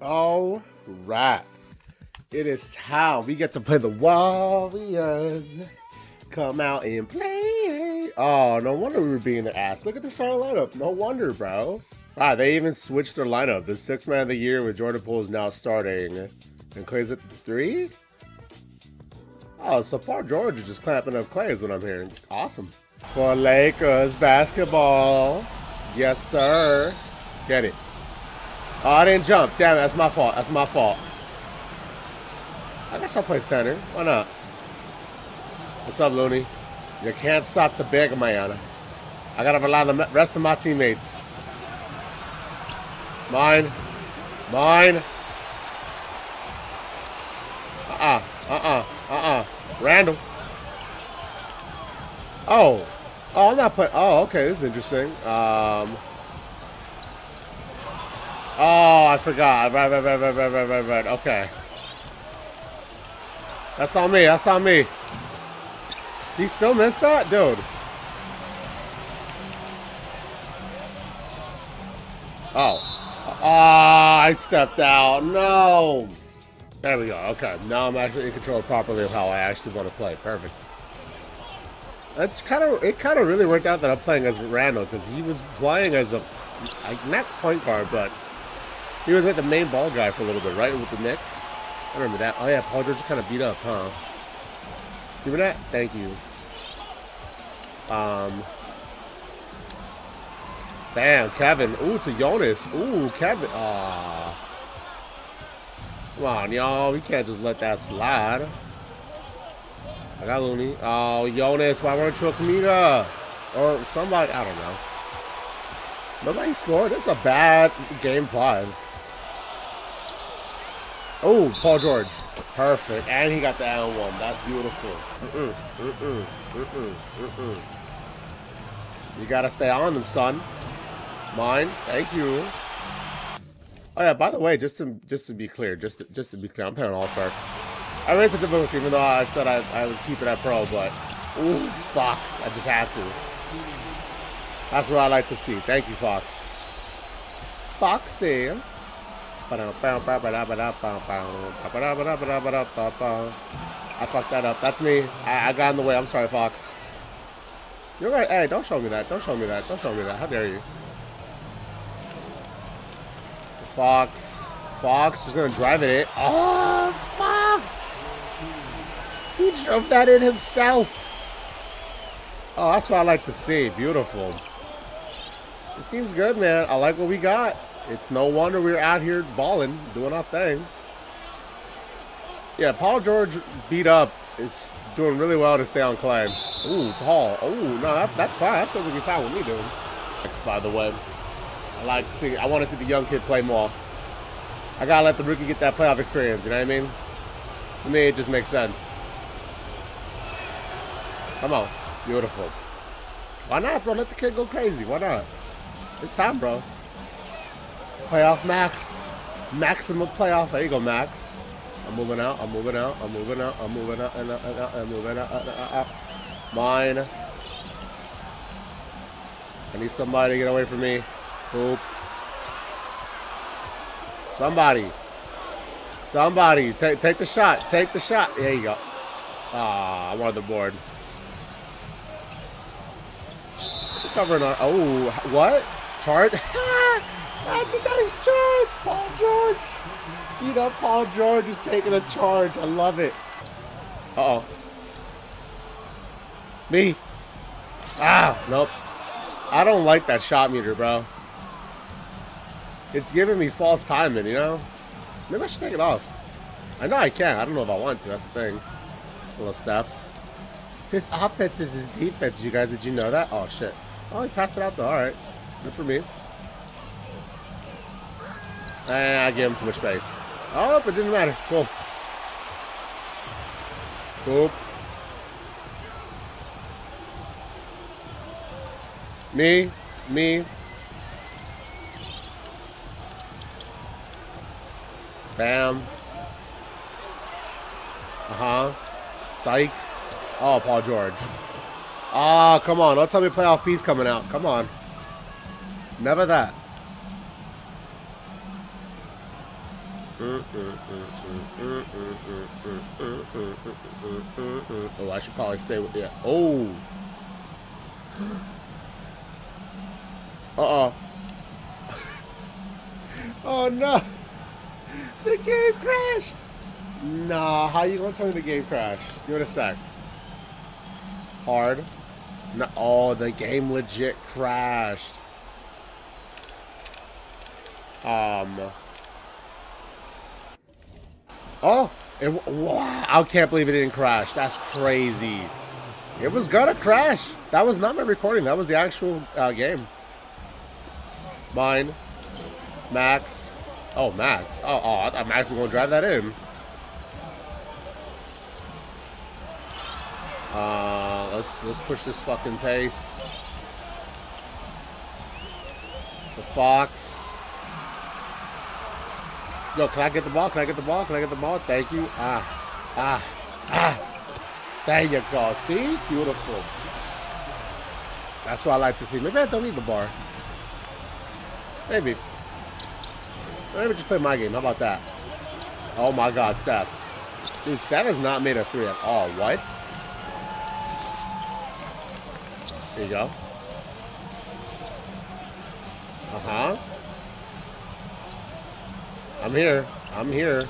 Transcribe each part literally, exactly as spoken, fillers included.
All right. It is time. We get to play the Warriors. Come out and play. Oh, no wonder we were being the ass. Look at the starting lineup. No wonder, bro. Wow, they even switched their lineup. The sixth man of the year with Jordan Poole is now starting. And Clay's at three? Oh, so Paul George is just clapping up Clay is what I'm hearing. Awesome. For Lakers basketball. Yes, sir. Get it. Oh, I didn't jump. Damn, that's my fault. That's my fault. I guess I'll play center. Why not? What's up, Looney? You can't stop the big man. I gotta rely on the rest of my teammates. Mine. Mine. Uh-uh. Uh-uh. Uh-uh. Randle. Oh. Oh, I'm not playing. Oh, okay. This is interesting. Um... Oh, I forgot. Right, right, right, right, right, right, right, right. Okay. That's on me. That's on me. He still missed that? Dude. Oh. Oh, I stepped out. No. There we go. Okay. Now I'm actually in control properly of how I actually want to play. Perfect. It's kind of, it kind of really worked out that I'm playing as Randle because he was playing as a, like, not point guard, but he was like the main ball guy for a little bit, right? With the Knicks. I remember that. Oh, yeah, Paul George kind of beat up, huh? You remember that? Thank you. Um. Damn, Kevin. Ooh, to Jonas. Ooh, Kevin. Aw. Come on, y'all. We can't just let that slide. I got Looney. Oh, Jonas, why weren't you a Kamita? Or somebody. I don't know. Nobody scored. That's a bad game five. Oh, Paul George. Perfect. And he got the and one. That's beautiful. Mm-mm, mm-mm, mm-mm, mm-mm. You got to stay on him, son. Mine. Thank you. Oh, yeah. By the way, just to just to be clear, just to, just to be clear, I'm playing all-star. I raised the difficulty, even though I said I, I would keep it at pro, but... Ooh, Fox. I just had to. That's what I like to see. Thank you, Fox. Foxy. I fucked that up. That's me. I, I got in the way. I'm sorry, Fox. You're right. Hey, don't show me that. Don't show me that. Don't show me that. How dare you? So Fox. Fox is going to drive it in. Oh, Fox. He drove that in himself. Oh, that's what I like to see. Beautiful. This team's good, man. I like what we got. It's no wonder we're out here balling, doing our thing. Yeah, Paul George beat up is doing really well to stay on Clay. Ooh, Paul. Ooh, no, that, that's fine. That's supposed to be fine with me, dude. That's by the way. I like seeing. I want to see the young kid play more. I gotta let the rookie get that playoff experience. You know what I mean? To me, it just makes sense. Come on, beautiful. Why not, bro? Let the kid go crazy. Why not? It's time, bro. Playoff Max. Maximum playoff. There you go, Max. I'm moving out. I'm moving out. I'm moving out. I'm moving out. And I'm moving out. Mine. I need somebody to get away from me. Boop. Somebody. Somebody. Take take the shot. Take the shot. There you go. Ah, I wanted the board. We're covering on. Oh, what? Chart? That's a nice charge, Paul George. You know, Paul George is taking a charge. I love it. Uh-oh. Me. Ah, nope. I don't like that shot meter, bro. It's giving me false timing, you know? Maybe I should take it off. I know I can. I don't know if I want to. That's the thing. Little Steph. His offense is his defense, you guys. Did you know that? Oh, shit. Oh, he passed it out, though. All right. Good for me. And I gave him too much space. Oh, but it didn't matter. Cool. Cool. Me. Me. Bam. Uh-huh. Psych. Oh, Paul George. Oh, come on. Don't tell me playoff P's coming out. Come on. Never that. Oh, I should probably stay with yeah. Oh. Uh-oh. Oh no. The game crashed. Nah, how you gonna tell me the game crashed? Give it a sec. Hard. No, oh, the game legit crashed. Um. Oh, it, wow, I can't believe it didn't crash. That's crazy. It was gonna crash. That was not my recording. That was the actual uh, game. Mine. Max. Oh, Max. Oh, oh, I thought Max was gonna drive that in. Uh, let's let's push this fucking pace to Fox. Yo, can I get the ball? Can I get the ball? Can I get the ball? Thank you. Ah, ah, ah. There you go. See, beautiful. That's what I like to see. Maybe I don't need the bar. Maybe. Maybe just play my game. How about that? Oh my God, Steph. Dude, Steph has not made a three at all. What? There you go. Uh-huh. I'm here. I'm here.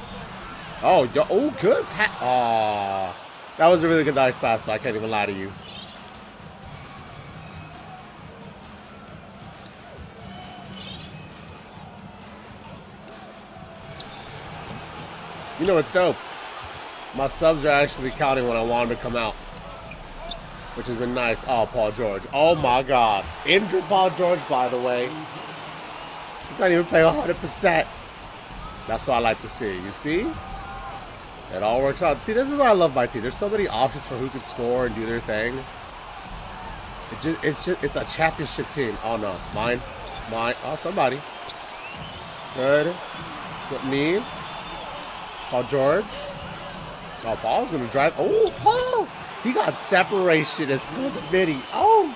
Oh, oh, good. Aw. That was a really good dice pass, so I can't even lie to you. You know what's dope? My subs are actually counting when I want them to come out, which has been nice. Oh, Paul George. Oh, my God. Injured Paul George, by the way. He's not even playing one hundred percent. That's what I like to see. You see? It all works out. See, this is why I love my team. There's so many options for who can score and do their thing. It just, it's just, it's a championship team. Oh, no. Mine. Mine. Oh, somebody. Good. Good. Me. Paul George. Oh, Paul's going to drive. Oh, Paul. He got separation and scored the midi. Oh,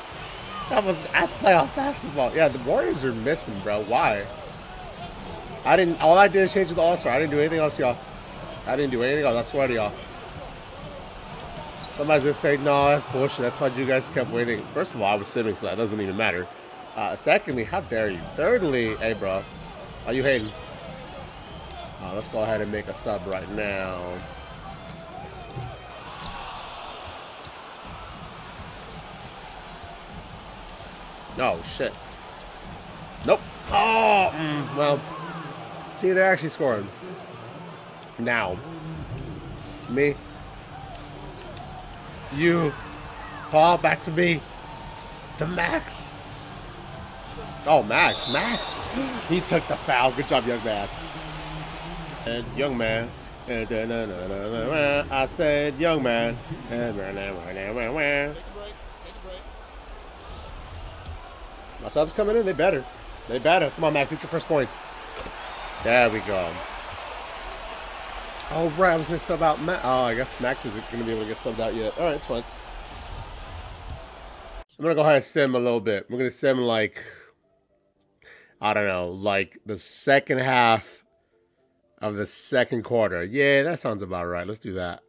that was that's playoff basketball. Yeah, the Warriors are missing, bro. Why? I didn't. All I did is change the All-Star. I didn't do anything else, y'all. I didn't do anything else. I swear to y'all. Somebody's gonna say, "No, that's bullshit. That's why you guys kept waiting." First of all, I was sitting, so that doesn't even matter. Uh, secondly, how dare you? Thirdly, hey, bro, are you hating? Uh, let's go ahead and make a sub right now. Oh, shit. Nope. Oh, mm, well, see, they're actually scoring. Now. Me. You. Paul, back to me. To Max. Oh, Max. Max. He took the foul. Good job, young man. And young man. I said, young man. My subs coming in, they better. They better. Come on, Max, get your first points. There we go. Oh, right, I was going to sub out Max. Oh, I guess Max isn't going to be able to get subbed out yet. All right, it's fine. I'm going to go ahead and sim a little bit. We're going to sim like, I don't know, like the second half of the second quarter. Yeah, that sounds about right. Let's do that.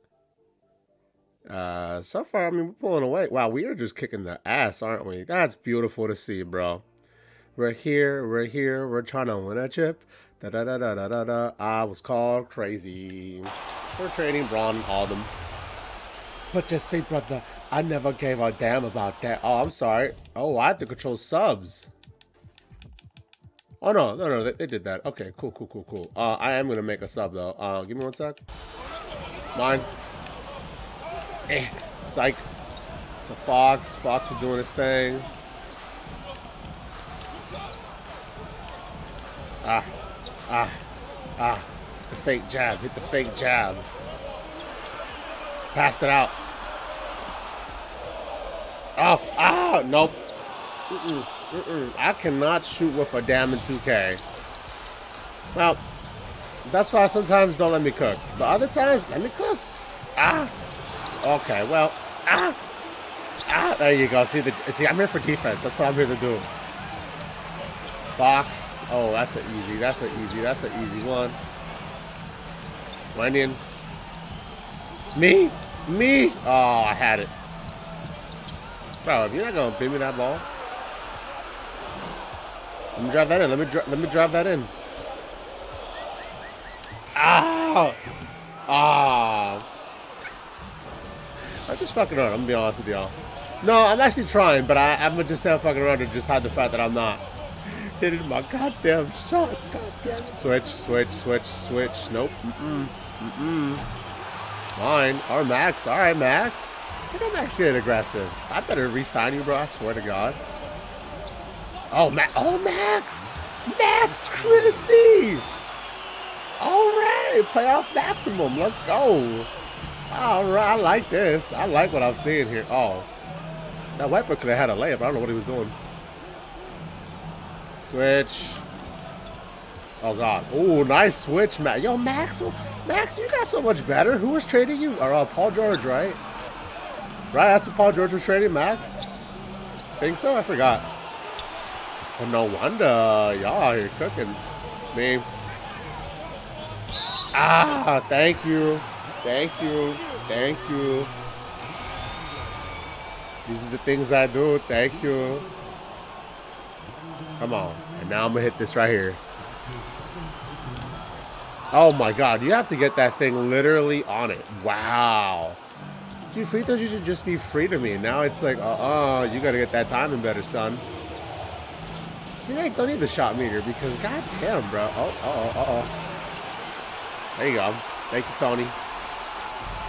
Uh, so far, I mean, we're pulling away. Wow, we are just kicking the ass, aren't we? That's beautiful to see, bro. We're here, we're here, we're trying to win a chip. Da da da da da da da. I was called crazy. We're trading Braun and all them. But just see, brother, I never gave a damn about that. Oh, I'm sorry. Oh, I have to control subs. Oh, no, no, no, they, they did that. Okay, cool, cool, cool, cool. Uh, I am gonna make a sub, though. Uh, give me one sec. Mine. Eh, psych. To Fox. Fox is doing his thing. Ah, ah, ah. Hit the fake jab. Hit the fake jab. Passed it out. Oh, ah, nope. Mm-mm, mm-mm. I cannot shoot with a damn in two K. Well, that's why sometimes don't let me cook. But other times, let me cook. Ah. Okay, well, ah, ah, there you go. See, the, see, I'm here for defense. That's what I'm here to do. Box. Oh, that's an easy. That's an easy. That's an easy one. Wendian. It's me. Me. Oh, I had it. Bro, if you're not going to give me that ball. Let me drive that in. Let me, dri let me drive that in. Ah. Ah. I'm just fucking around. I'm going to be honest with y'all. No, I'm actually trying, but I, I'm going to just say I'm fucking around to just hide the fact that I'm not hitting my goddamn shots. Goddamn it. Switch, switch, switch, switch. Nope. Mm-mm. Mm-mm. Fine. All right, Max. All right, Max. I think I'm actually getting aggressive. I better re-sign you, bro. I swear to God. Oh, Ma oh Max. Max Christie. All right. Playoff maximum. Let's go. All right. I like this. I like what I'm seeing here. Oh. That white boy could have had a layup. I don't know what he was doing. Switch. Oh, God. Oh, nice switch, Max. Yo, Max. Max, you got so much better. Who was trading you? Or uh, Paul George, right? Right, that's what Paul George was trading, Max? Think so? I forgot. Well, no wonder y'all are here cooking. Me. Ah, thank you. Thank you. Thank you. These are the things I do. Thank you. Come on. And now I'm going to hit this right here. Oh, my God. You have to get that thing literally on it. Wow. Dude, free throws should just be free to me. Now it's like, uh-uh, you gotta get that timing better, son. Dude, I don't need the shot meter because goddamn, bro. Oh, uh-oh, uh-oh. There you go. Thank you, Tony.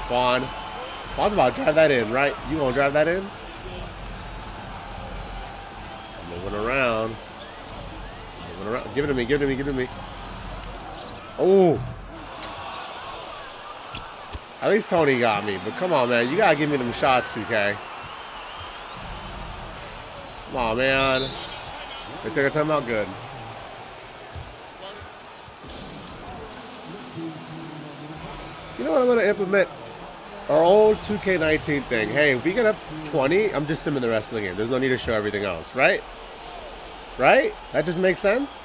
Vaughn. Vaughn's about to drive that in, right? You gonna drive that in? I'm moving around. I'm moving around. Give it to me, give it to me, give it to me. Oh. At least Tony got me, but come on, man. You gotta give me them shots, two K. Come on, man. They took a timeout good. You know what? I'm gonna implement our old two K nineteen thing. Hey, if we get up twenty, I'm just simming the rest of the game. There's no need to show everything else, right? Right? That just makes sense?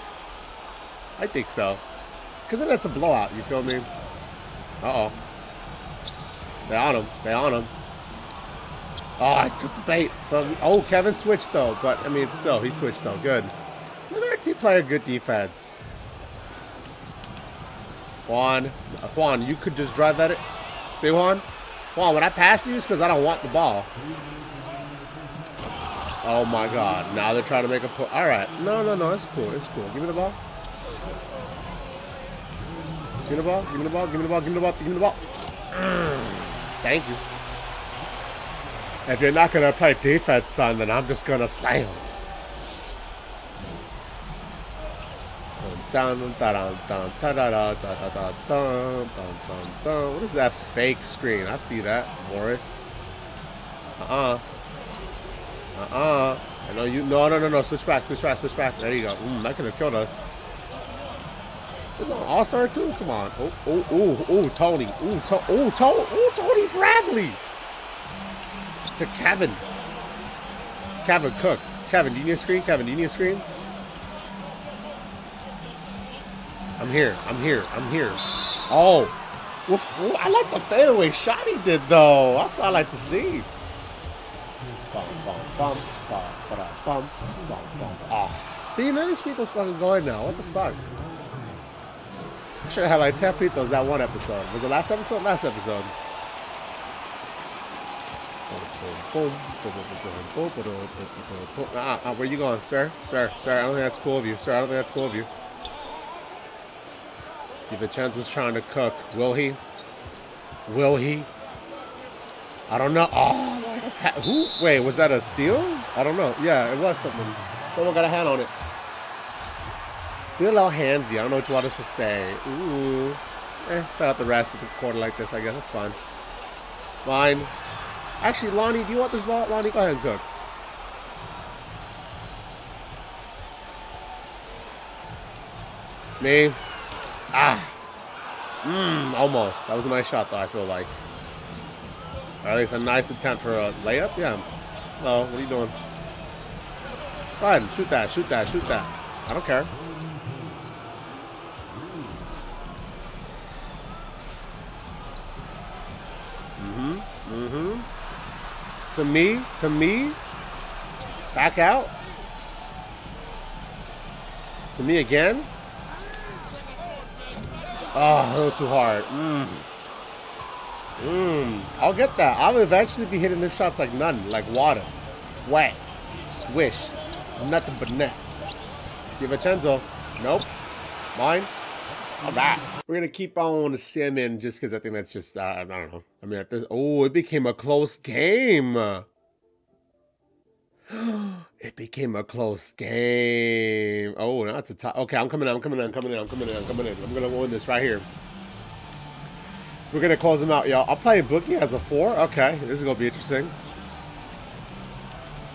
I think so. Because then that's a blowout, you feel me? Uh-oh. Stay on him. Stay on him. Oh, I took the bait. But, oh, Kevin switched, though. But, I mean, still, he switched, though. Good. Another team player, good defense. Juan. Juan, you could just drive that in. See, Juan? Juan, when I pass you, it's because I don't want the ball. Oh, my God. Now they're trying to make a pull. All right. No, no, no. It's cool. It's cool. Give me the ball. Give me the ball. Give me the ball. Give me the ball. Give me the ball. Give me the ball. Mm. Thank you. If you're not going to play defense, son, then I'm just going to slam. What is that fake screen? I see that, Morris. Uh-uh. Uh-uh. I know you... No, no, no, no. Switch back, switch back, switch back. There you go. Mm, that could have killed us. It's an all-star, too? Come on. Oh, oh, oh, oh, Tony. Oh, to oh, to oh, Tony Bradley. To Kevin. Kevin Cook. Kevin, do you need a screen? Kevin, do you need a screen? I'm here. I'm here. I'm here. Oh. Oof, oof. I like the fadeaway shot he did, though. That's what I like to see. Oh. See, none of these people's fucking going now. What the fuck? I should have had like ten free throws that one episode. Was it last episode? Last episode. Uh, uh, where you going, sir? Sir, sir, I don't think that's cool of you. Sir, I don't think that's cool of you. DiVincenzo's trying to cook. Will he? Will he? I don't know. Oh, who? Wait, was that a steal? I don't know. Yeah, it was something. Someone got a hand on it. You're a little handsy. I don't know what you want us to say. Ooh. Eh, throw out the rest of the quarter like this, I guess. That's fine. Fine. Actually, Lonnie, do you want this ball? Lonnie, go ahead and cook. Me. Ah. Mmm, almost. That was a nice shot, though, I feel like. Or at least a nice attempt for a layup. Yeah. Hello, what are you doing? Fine. Shoot that, shoot that, shoot that. I don't care. To me, to me, back out. To me again. Oh, a little too hard. Mm. Mm. I'll get that. I'll eventually be hitting them shots like none, like water. Whack. Swish. Nothing but net. DiVincenzo. Nope. Mine. All right. We're going to keep on simming just because I think that's just, uh, I don't know. I mean, this, oh, it became a close game. It became a close game. Oh, now it's a tie. Okay, I'm coming in. I'm coming in. I'm coming in. I'm coming in. I'm coming in. I'm going to win this right here. We're going to close them out, y'all. I'll play Boogie as a four. Okay, this is going to be interesting.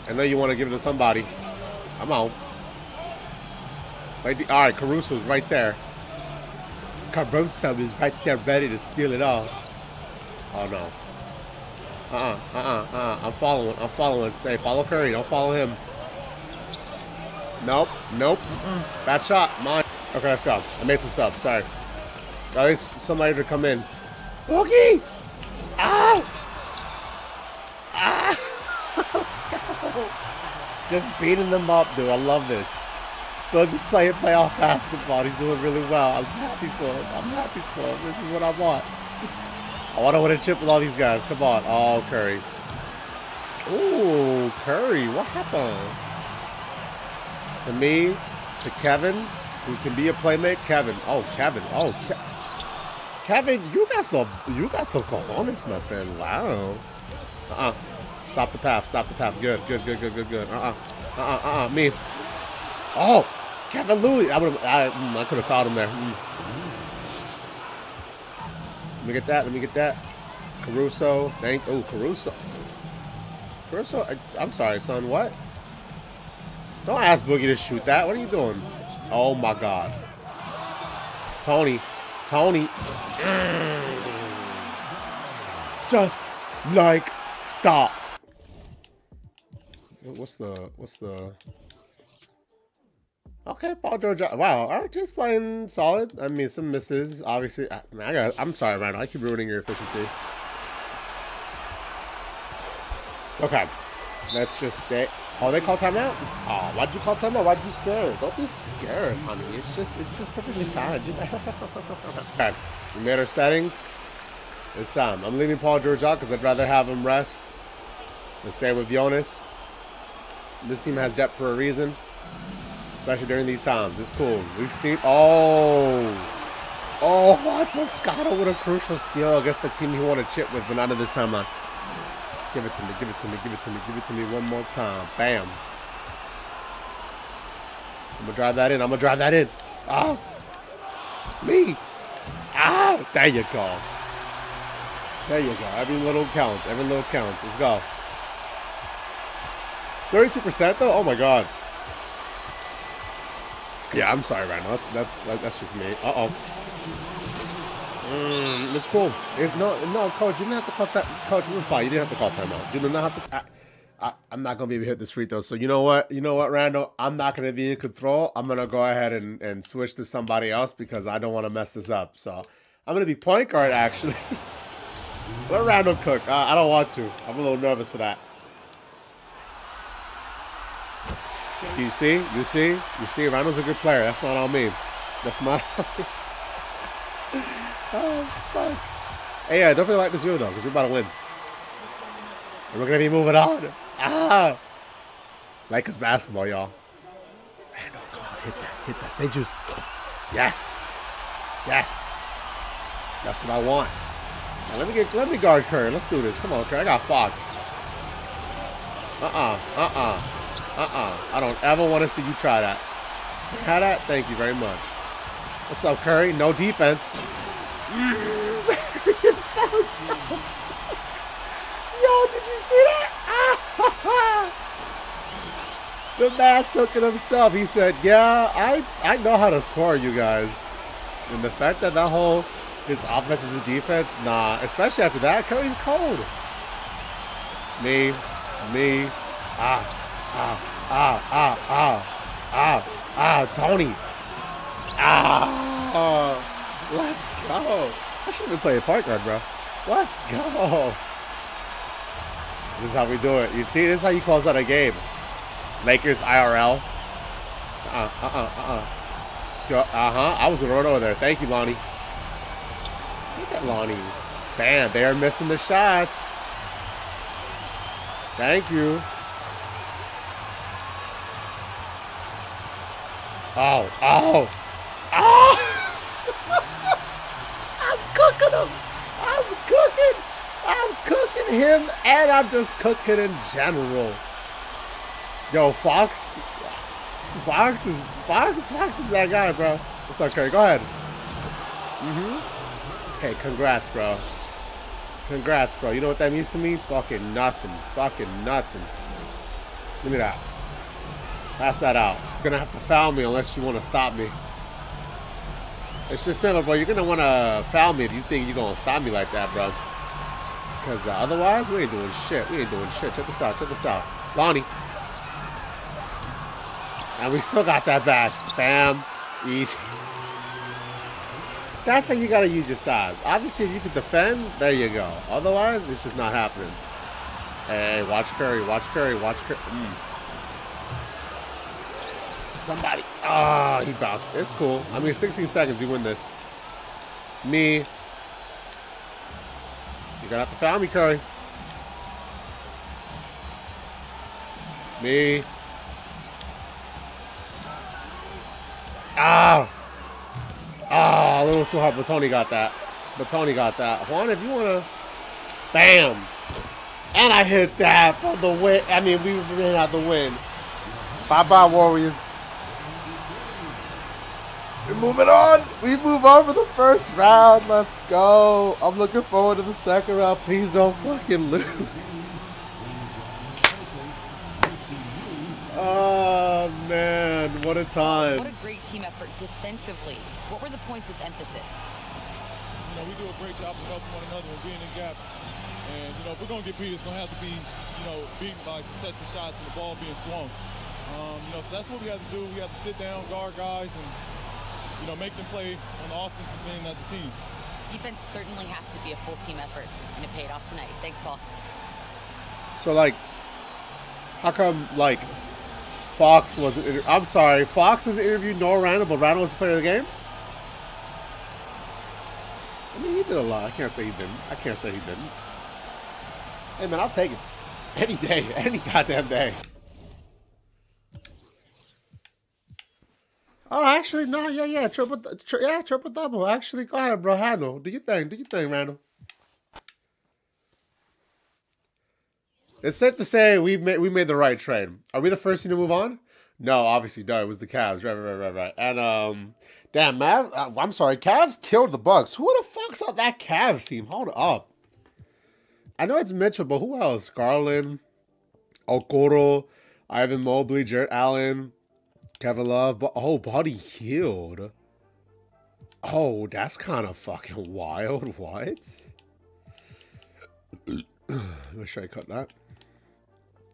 I know you want to give it to somebody. I'm out. Right, all right, Caruso's right there. Caruso is right there ready to steal it all. Oh, no. Uh-uh, uh-uh, uh-uh. I'm following. I'm following. Say, follow Curry. Don't follow him. Nope. Nope. Mm-mm. Bad shot. Mine. Okay, let's go. I made some stuff. Sorry. At least somebody to come in. Boogie! Ow! Ah! Let's go. Just beating them up, dude. I love this. Boogie's playing playoff basketball. He's doing really well. I'm happy for him. I'm happy for him. This is what I want. I want to win a chip with all these guys. Come on. Oh, Curry. Ooh, Curry. What happened? To me, to Kevin, who can be a playmate. Kevin. Oh, Kevin. Oh, Ke Kevin, you got some, you got some cojones, my friend. Wow. Uh-uh. Stop the path. Stop the path. Good, good, good, good, good, good. Uh-uh. Uh-uh, uh-uh. Me. Oh, Kevin Louis. I would. I, I could have fouled him there. Mm. Let me get that. Let me get that. Caruso. Thank. Oh, Caruso. Caruso. I, I'm sorry, son. What? Don't ask Boogie to shoot that. What are you doing? Oh my God. Tony. Tony. Just like that. What's the? What's the? Okay, Paul George. Wow, our team's playing solid. I mean, some misses, obviously. I, I got, I'm sorry, Randle. I keep ruining your efficiency. Okay, let's just stay. Oh, they call timeout? Oh, why'd you call timeout? Why'd you scared? Don't be scared, honey. It's just, it's just perfectly fine. Okay, we made our settings. It's time. I'm leaving Paul George out because I'd rather have him rest. The same with Jonas. This team has depth for a reason. Especially during these times. It's cool. We've seen... Oh! Oh, what? Toscano with a crucial steal against the team he won a chip with, but not at this time. Huh? Give it to me. Give it to me. Give it to me. Give it to me one more time. Bam. I'm going to drive that in. I'm going to drive that in. Ah! Me! Ah! There you go. There you go. Every little counts. Every little counts. Let's go. thirty-two percent though? Oh, my God. Yeah, I'm sorry, Randle. That's that's that's just me. Uh oh. Mm, it's cool. If no, no, coach, you didn't have to call that. Coach, we're fine. You didn't have to call timeout. You did not have to. I, I, I'm not gonna be able to hit this free throw. So you know what? You know what, Randle? I'm not gonna be in control. I'm gonna go ahead and and switch to somebody else because I don't want to mess this up. So I'm gonna be point guard actually. Let Randle cook. I, I don't want to. I'm a little nervous for that. You see, you see, you see, Randle's a good player. That's not on me. That's not on me. Oh, fuck. Hey, yeah, uh, don't forget to like this video, though, because we're about to win. And we're going to be moving on. Ah! Like it's basketball, y'all. Randle, come on, hit that, hit that. Stay juice. Yes. Yes. That's what I want. Now, let me get, let me guard Curry. Let's do this. Come on, Curry. I got Fox. Uh-uh, uh-uh. Uh-uh. I don't ever want to see you try that. Try that? Thank you very much. What's up, Curry? No defense. Yo, did you see that? The man took it himself. He said, yeah, I, I know how to score, you guys. And the fact that that whole, his offense is a defense, nah. Especially after that, Curry's cold. Me. Me. Ah. Ah, ah, ah, ah, ah, ah, Tony. Ah, oh, let's go. I should have been playing point guard, bro. Let's go. This is how we do it. You see, this is how you close out a game. Lakers I R L. Uh-uh, uh-uh, uh-uh. Uh-huh, I was going over there. Thank you, Lonnie. Look at Lonnie. Damn, they are missing the shots. Thank you. Oh, oh, oh! I'm cooking him. I'm cooking. I'm cooking him, and I'm just cooking in general. Yo, Fox. Fox is Fox. Fox is that guy, bro. It's okay. Go ahead. Mhm. Hey, congrats, bro. Congrats, bro. You know what that means to me? Fucking nothing. Fucking nothing. Give me that. Pass that out. You're gonna have to foul me unless you want to stop me. It's just simple, bro. You're gonna want to foul me if you think you're gonna stop me like that, bro. Because uh, otherwise, we ain't doing shit. We ain't doing shit. Check this out. Check this out, Lonnie. And we still got that back. Bam. Easy. That's how you gotta use your size. Obviously, if you can defend, there you go. Otherwise, it's just not happening. Hey, watch Curry. Watch Curry. Watch Curry. Mm. Somebody. Ah, oh, he bounced. It's cool. I mean, sixteen seconds, you win this. Me. You're gonna have to foul me, Curry. Me. Ah. Ah, a little too hard, but Tony got that. But Tony got that. Juan, if you wanna. Bam. And I hit that for the win. I mean, we ran out the win. Bye-bye, Warriors. We're moving on. We move on for the first round. Let's go. I'm looking forward to the second round. Please don't fucking lose. Oh, man. What a time. What a great team effort defensively. What were the points of emphasis? You know, we do a great job of helping one another and being in gaps. And, you know, if we're going to get beat, it's going to have to be, you know, beaten by contested shots and the ball being swung. Um, you know, so that's what we have to do. We have to sit down, guard guys, and, you know, make them play on the offensive end as a team. Defense certainly has to be a full team effort, and it paid off tonight. Thanks, Paul. So, like, how come, like, Fox wasn't... I'm sorry, Fox was interviewed, nor Randle, but Randle was the player of the game? I mean, he did a lot. I can't say he didn't. I can't say he didn't. Hey, man, I'll take it. Any day. Any goddamn day. Oh, actually, no, yeah, yeah, triple, tri yeah, triple double. Actually, go ahead, bro, Randle. Do your thing, do your thing, Randle. It's safe to say we made we made the right trade. Are we the first team to move on? No, obviously, no. It was the Cavs, right, right, right, right. And um, damn, man, I'm sorry, Cavs killed the Bucks. Who the fuck saw that Cavs team? Hold up. I know it's Mitchell, but who else? Garland, Okoro, Ivan Mobley, Jarrett Allen. Kevin Love, but oh, Buddy healed. Oh, that's kind of fucking wild. What? Make sure I cut that.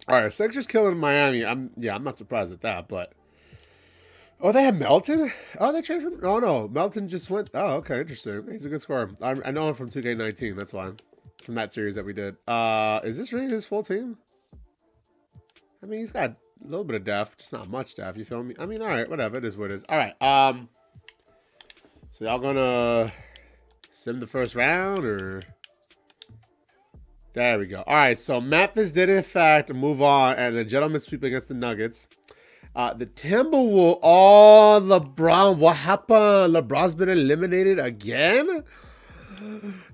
All right, Sixers killing Miami. I'm yeah, I'm not surprised at that, but oh, they have Melton. Oh, they changed from. Oh no, Melton just went. Oh, okay, interesting. He's a good scorer. I, I know him from two K nineteen. That's why from that series that we did. Uh, is this really his full team? I mean, he's got. A little bit of depth, just not much depth, you feel me? I mean, all right, whatever. It is what it is. All right. Um, so y'all gonna sim the first round or? There we go. All right, so Memphis did, in fact, move on and a gentleman sweep against the Nuggets. Uh, the Timberwolves, oh, LeBron, what happened? LeBron's been eliminated again?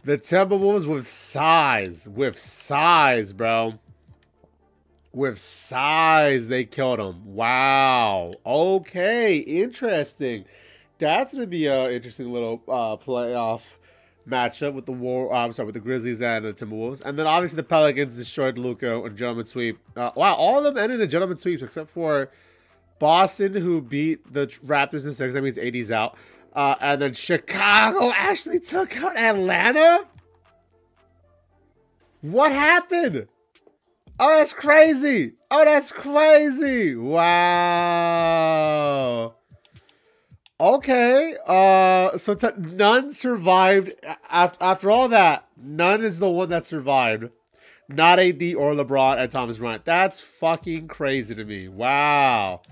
The Timberwolves with size, with size, bro. With size, they killed him. Wow. Okay. Interesting. That's gonna be an interesting little uh, playoff matchup with the war. Uh, I'm sorry, with the Grizzlies and the Timberwolves, and then obviously the Pelicans destroyed Luka and gentleman sweep. Uh, wow, all of them ended in gentleman sweeps except for Boston, who beat the Raptors in six. That means A D's out, uh, and then Chicago actually took out Atlanta. What happened? Oh, that's crazy. Oh, that's crazy. Wow. Okay. Uh, so t none survived. After, after all that, none is the one that survived. Not A D or LeBron and Thomas Bryant. That's fucking crazy to me. Wow.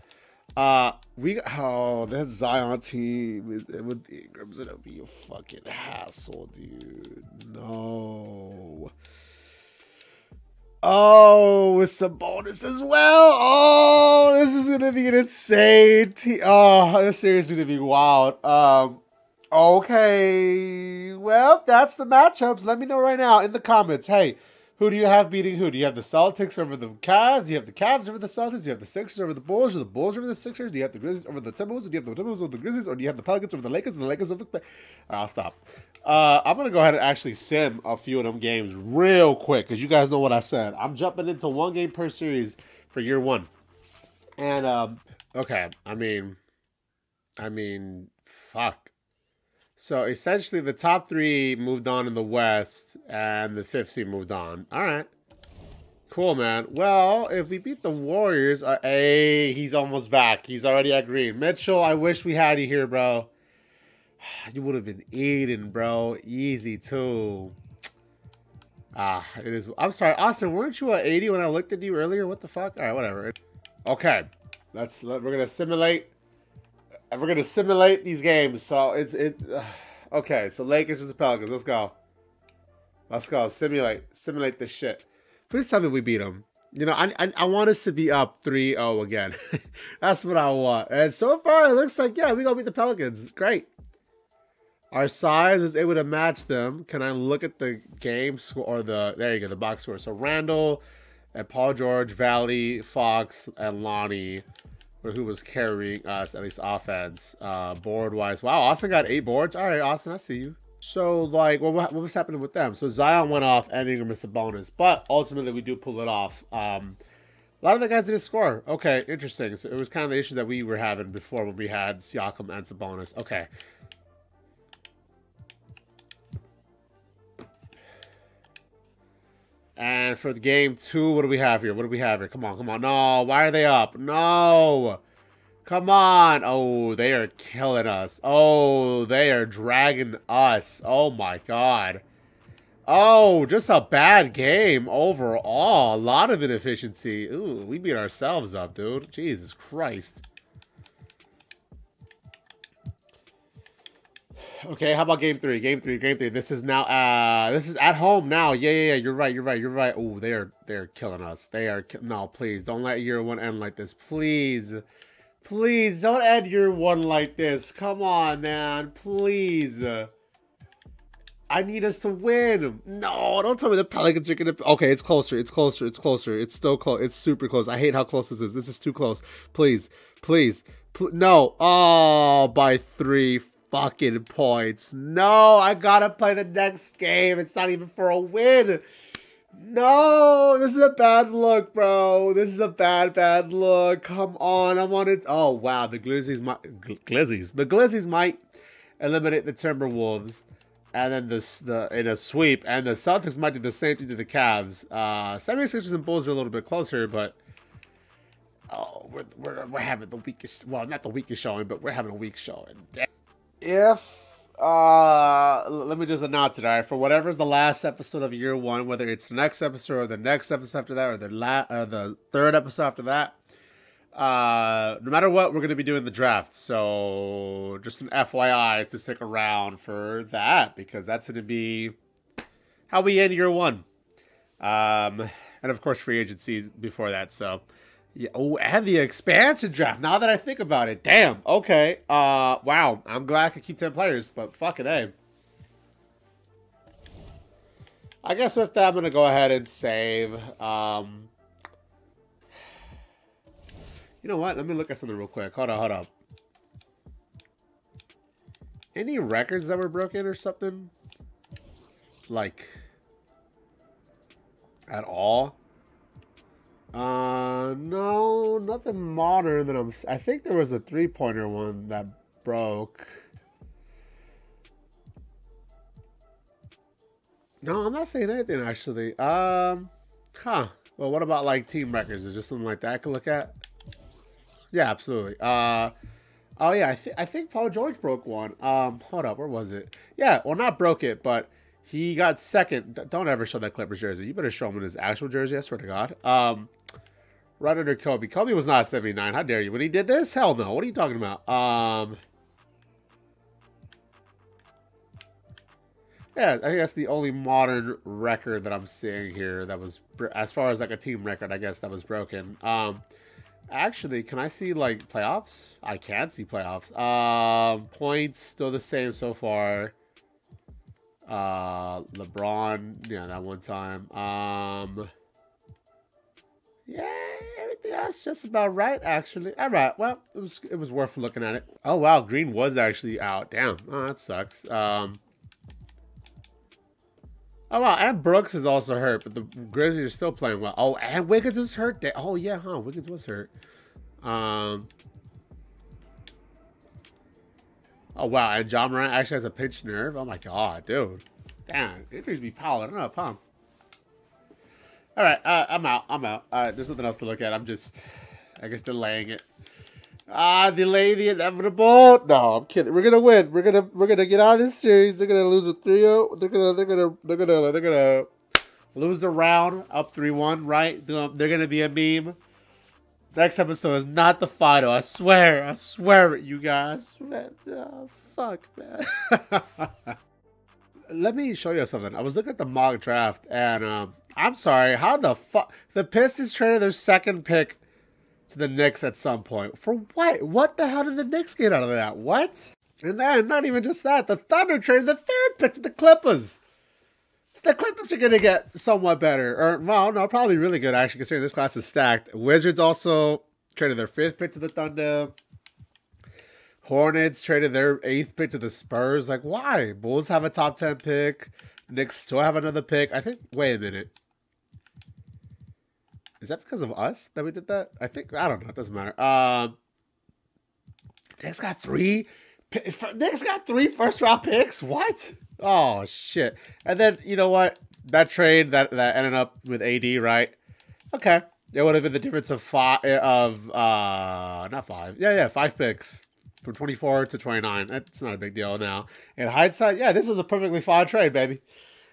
Uh, we oh that Zion team with, with the Ingram's gonna be a fucking hassle, dude. No. Oh, with some bonus as well. Oh, this is gonna be an insane team. Oh, this series is gonna be wild. Um, okay. Well, that's the matchups. Let me know right now in the comments. Hey. Who do you have beating who? Do you have the Celtics over the Cavs? Do you have the Cavs over the Celtics? Do you have the Sixers over the Bulls? Or the Bulls over the Sixers? Do you have the Grizzlies over the Timberwolves? Or do you have the Timberwolves over the Grizzlies? Or do you have the Pelicans over the Lakers? And the Lakers over the... I'll stop. Uh, I'm going to go ahead and actually sim a few of them games real quick. Because you guys know what I said. I'm jumping into one game per series for year one. And, um... okay. I mean... I mean... Fuck. So, essentially, the top three moved on in the West, and the fifth seed moved on. All right. Cool, man. Well, if we beat the Warriors, uh, hey, he's almost back. He's already at Green. Mitchell, I wish we had you here, bro. You would have been eating, bro. Easy, too. Ah, it is. I'm sorry. Austin, weren't you at eighty when I looked at you earlier? What the fuck? All right, whatever. Okay. Let's, let, we're going to simulate. We're gonna simulate these games, so it's it. Uh, okay, so Lakers versus the Pelicans. Let's go. Let's go. Simulate, simulate this shit. Please tell me we beat them. You know, I I, I want us to be up three oh again. That's what I want. And so far, it looks like yeah, we gonna beat the Pelicans. Great. Our size is able to match them. Can I look at the game score or the? There you go, the box score. So Randle, and Paul George, Valley, Fox, and Lonnie. Or who was carrying us, at least offense, uh, board-wise. Wow, Austin got eight boards. All right, Austin, I see you. So, like, what, what was happening with them? So, Zion went off and Ingram missed a bonus. But, ultimately, we do pull it off. Um, a lot of the guys didn't score. Okay, interesting. So, it was kind of the issue that we were having before when we had Siakam and Sabonis. Okay. And for the game two, what do we have here? What do we have here? Come on, come on. No, why are they up? No. Come on. Oh, they are killing us. Oh, they are dragging us. Oh, my God. Oh, just a bad game overall. A lot of inefficiency. Ooh, we beat ourselves up, dude. Jesus Christ. Okay, how about game three? Game three, game three. This is now, uh, this is at home now. Yeah, yeah, yeah. You're right, you're right, you're right. Oh, they are, they're killing us. They are, no, please. Don't let year one end like this. Please. Please, don't end year one like this. Come on, man. Please. I need us to win. No, don't tell me the Pelicans are going to, okay, it's closer, it's closer, it's closer. It's still close. It's super close. I hate how close this is. This is too close. Please, please. Pl no. Oh, by three. Fucking points. No, I gotta play the next game. It's not even for a win. No, this is a bad look, bro. This is a bad, bad look. Come on, I'm on it. Oh, wow. The Grizzlies might... Glizzies. The Glizzies might eliminate the Timberwolves. And then the, the in a sweep. And the Celtics might do the same thing to the Cavs. Uh, seventy-sixers and Bulls are a little bit closer, but... Oh, we're, we're, we're having the weakest... Well, not the weakest showing, but we're having a weak showing. Damn. If, uh, let me just announce it, all right? For whatever's the last episode of year one, whether it's the next episode or the next episode after that or the la or the third episode after that, uh, no matter what, we're going to be doing the draft. So just an F Y I to stick around for that because that's going to be how we end year one. Um, and, of course, free agencies before that, so... Yeah, oh, and the expansion draft. Now that I think about it, damn. Okay. Uh, wow. I'm glad I could keep ten players, but fucking A. I guess with that, I'm gonna go ahead and save. Um, you know what? Let me look at something real quick. Hold on, hold up. Any records that were broken or something? Like, at all? Uh, no, nothing modern that I'm, I think there was a three-pointer one that broke. No, I'm not saying anything, actually. Um, huh. Well, what about, like, team records? Is there something like that I can look at? Yeah, absolutely. Uh, oh, yeah, I, th I think Paul George broke one. Um, hold up, where was it? Yeah, well, not broke it, but He got second. Don't ever show that Clippers jersey. You better show him in his actual jersey, I swear to God. Um, right under Kobe. Kobe was not seventy-nine. How dare you? When he did this? Hell no. What are you talking about? Um, yeah, I think that's the only modern record that I'm seeing here that was, as far as like a team record, I guess, that was broken. Um, actually, can I see like playoffs? I can see playoffs. Um, points still the same so far. Uh, LeBron, yeah, that one time. Um, yeah, everything else just about right, actually. All right, well, it was it was worth looking at it. Oh wow, Green was actually out. Damn, oh, that sucks. Um, oh wow, and Brooks was also hurt, but the Grizzlies are still playing well. Oh, and Wiggins was hurt. They, oh yeah, huh? Wiggins was hurt. Um. Oh, wow. And John Moran actually has a pinched nerve. Oh, my God, dude. Damn, injuries be piling up, huh? All right. Uh, I'm out. I'm out. Uh, there's nothing else to look at. I'm just, I guess, delaying it. Ah, delay the inevitable. No, I'm kidding. We're going to win. We're going to, we're going to get out of this series. They're going to lose with three oh. They're going to, they're going to, they're going to, they're going to lose a round up three one, right? They're going to be a meme. Next episode is not the final. I swear. I swear it, you guys. Oh, fuck, man. Let me show you something. I was looking at the mock draft, and um, I'm sorry. How the fuck? The Pistons traded their second pick to the Knicks at some point. For what? What the hell did the Knicks get out of that? What? And then, not even just that. The Thunder traded the third pick to the Clippers. The Clippers are going to get somewhat better. Or, well, no, probably really good, actually, considering this class is stacked. Wizards also traded their fifth pick to the Thunder. Hornets traded their eighth pick to the Spurs. Like, why? Bulls have a top ten pick. Knicks still have another pick. I think, wait a minute. Is that because of us that we did that? I think, I don't know. It doesn't matter. Um, Knicks got three. Knicks got three first-round picks? What? Oh, shit. And then, you know what? That trade that, that ended up with A D, right? Okay. It would have been the difference of five, of, uh, not five. Yeah, yeah, five picks from twenty-four to twenty-nine. That's not a big deal now. In hindsight, yeah, this was a perfectly fine trade, baby.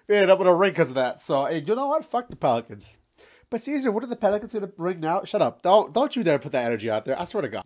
We ended up with a ring because of that. So, hey, you know what? Fuck the Pelicans. But, Caesar, what are the Pelicans going to bring now? Shut up. Don't, don't you dare put that energy out there. I swear to God.